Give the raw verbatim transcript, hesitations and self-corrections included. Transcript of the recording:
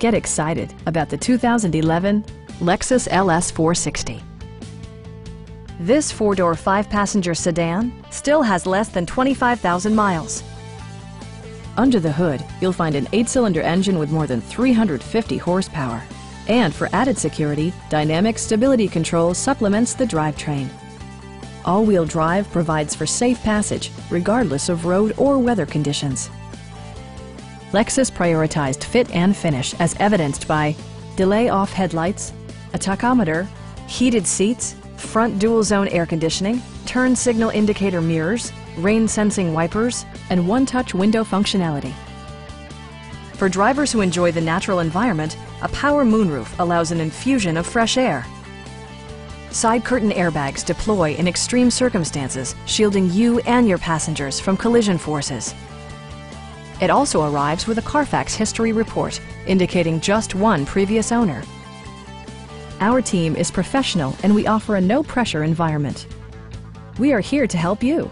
Get excited about the two thousand eleven Lexus L S four sixty. This four-door, five-passenger sedan still has less than twenty-five thousand miles. Under the hood, you'll find an eight-cylinder engine with more than three hundred fifty horsepower. And for added security, Dynamic Stability Control supplements the drivetrain. All-wheel drive provides for safe passage, regardless of road or weather conditions. Lexus prioritized fit and finish as evidenced by delay-off headlights, a tachometer, heated seats, front dual-zone air conditioning, turn signal indicator mirrors, rain-sensing wipers, and one-touch window functionality. For drivers who enjoy the natural environment, a power moonroof allows an infusion of fresh air. Side curtain airbags deploy in extreme circumstances, shielding you and your passengers from collision forces. It also arrives with a Carfax history report, indicating just one previous owner. Our team is professional and we offer a no-pressure environment. We are here to help you.